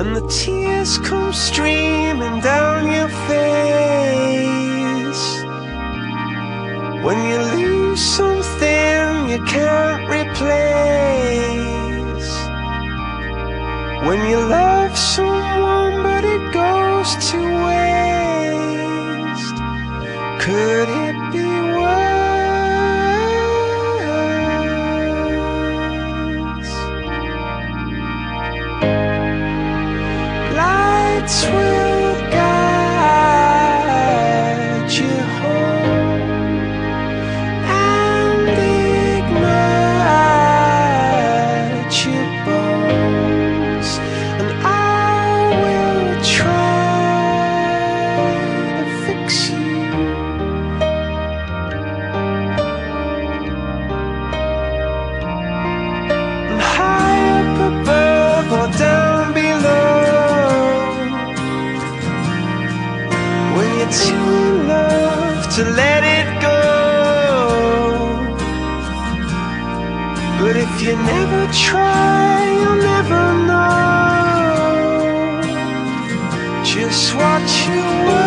and the tears come streaming down your face. When you lose something you can't replace, when you love someone but it goes to waste, could it be worse? Lights will guide you home and ignite your bones, and I will try to fix you. And high up above or down below, when you're too in love to let it go. But if you never try, you'll never know just what you were.